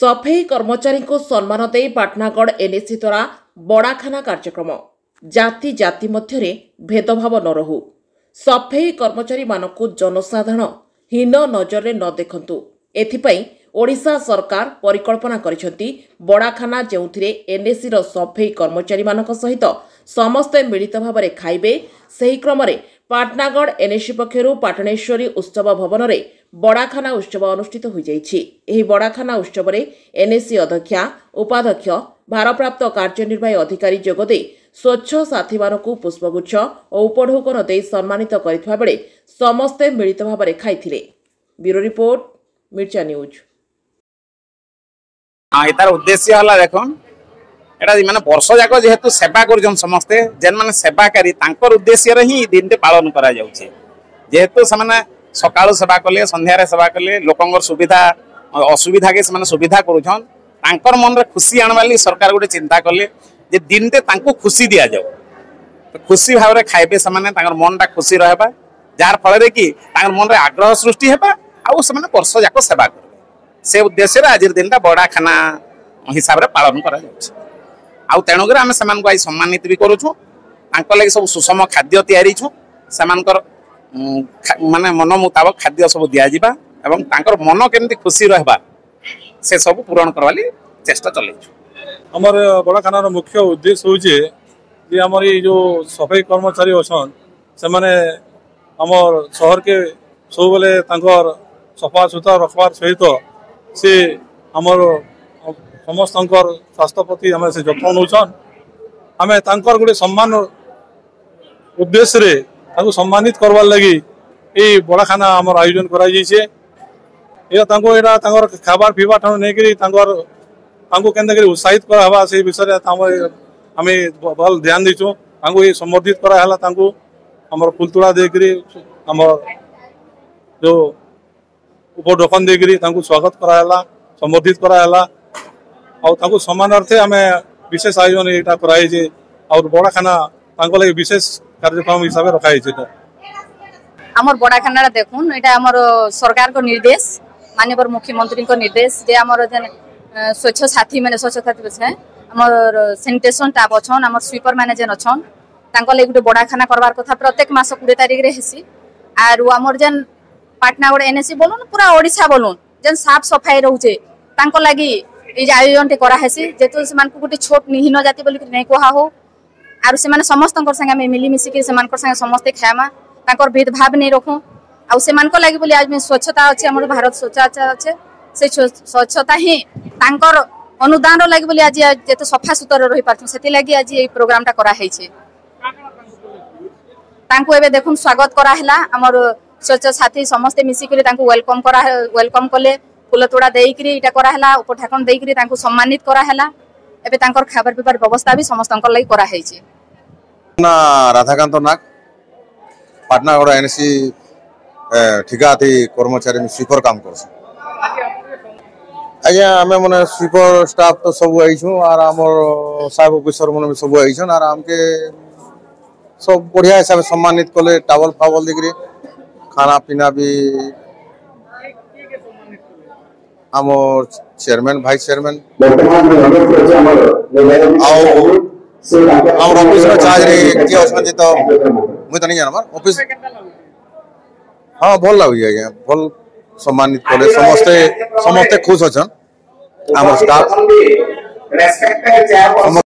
सफेई कर्मचारी को सम्मान दे पाटणागड़ एनएससी द्वारा बड़ाखाना कार्यक्रम जाति जाति मध्य भेदभाव न रहू सफेई कर्मचारी मानक जनसाधारण हीन नजर में न देखंतु एथिपाई ओडिशा सरकार परिकल्पना करिसेंती बड़ाखाना जेउथिरे एनएससी रो सफेई कर्मचारी मानक सहित समस्ते मिलित भाव में खाइबे। सही क्रम में पाटणागड़ एनएससी पक्षरु पाटणेश्वरी उत्सव भवन में बड़ाखाना उत्सव अनुष्ठित हो जाइछि। एही बड़ाखाना उत्सव में एनएससी अध्यक्षा उपाध्यक्ष भारप्राप्त कार्यनिर्वाही अधिकारी जोगदे स्वच्छ साथी मानकु पुष्पगुच्छ और उपढौकन दे सम्मानित करितबा बेले समस्ते मिलित भाव में खाइथिले। ब्यूरो रिपोर्ट मिर्चा न्यूज। हाँ यार उद्देश्य है देखन एटा माने वर्ष जाक जेहेतु सेवा कर समस्ते जेन माने सेवाकारी उद्देश्य ही दिन पालन करा जेहेतु से सकाल सेवा कले संध्यार सेवा कले लोकंगर सुविधा असुविधा के से सुविधा कर मन रे खुशी आनवाली सरकार गोटे चिंता कले जे दिन खुशी दि जाऊ तो खुशी भाव में खाइबे से मनटा खुशी रहा जार फल कि मन आग्रह सृष्टि होगा आउ से वर्ष जाक सेवा कर से उद्देश्य आज दिन का बड़ा खाना हिसाब से पालन करेणुक आम से आज सम्मानित भी करुँ लगे सब सुषम खाद्य या माने मन मुताबक खाद्य सब दिजा एवं मन केमती खुशी रहा से सब पूरण करवा चेष्टा चलैछु। हमर बड़ा खाना मुख्य उद्देश्य होचे जे हमर ये जो सफाई कर्मचारी अछन से माने हमर शहर के सब बेले सफा सुतरा रखबार सहित से हमर समस्त स्वास्थ्य प्रति हमें से जत्न नौन आम तर गोटे सम्मान उद्देश्य सम्मानित करवार लगी ये बड़ाखाना आमर आयोजन कराइए। खाबार पीवा ठान नहीं कर उत्साहित करावा से विषय आम भल ध्यान दीचु ये संबर्धित कराला फुलतुड़ा देकर जो उपढोकन देकर स्वागत कराला संबर्धित कराला और सम्मानार्थे आम विशेष आयोजन यहाँ कराइए और बड़ाखाना लगे विशेष कार्यक्रम हिसाब से रखा है। बड़ाखाना देखुन सरकार को निर्देश माननीय मुख्यमंत्री को निर्देश जे स्वच्छ साथी मैंने सैनिटेशन स्टाफ अच्छा स्वीपर मैंने जेन अच्छा लगे गोटे बड़ाखाना करवार कथा प्रत्येक मास 20 तारीख रे हेसी आर आमर जेन पाटणागड़ एनएससी बोलून पूरा ओडिशा बोलून जेन साफ सफाई रोचे लगी आयोजन करासी जेतु से गोटे छोट निहीन जाति नहीं कहा हो आर से समस्त संगे मिलीमिशिक संगे समस्ते खाएमा भेदभाव नहीं रखूँ आउ से लगी आज में स्वच्छता अच्छे आम भारत स्वच्छता अच्छे से स्वच्छता ही अनुदान लगी आज जिते सफा सुतरा रही पार्थ से लगी आज ये प्रोग्राम कराई है। देखु स्वागत कराला आमर स्वच्छ साथी समस्ते मिसिक वेलकम कले फुल तोड़ा देकर कराला उपढाकन देकर सम्मानित कराला खाबार पीबार व्यवस्था भी समस्त लगी कराई है। ना राधाकांत नाग पाटणागड़ एनएससी ठिका कर्मचारी स्वीपर काम कर स्वीपर स्टाफ तो सब आईछू आर आम साहेब ऑफिसर मन भी सब आईछन आर हमके सब बढ़िया हिसाब से सम्मानित कले टावल फावल देकर खाना पीना भी आम चेयरमैन भाइस चेयरमैन और ऑफिस में चार्ज रे के असमति तो मुई तो नहीं जानमार ऑफिस हां बोल लाउ जे बोल सम्मानित करे समस्त खुश अछन आम स्टाफ रेस्पेक्ट के चाहे।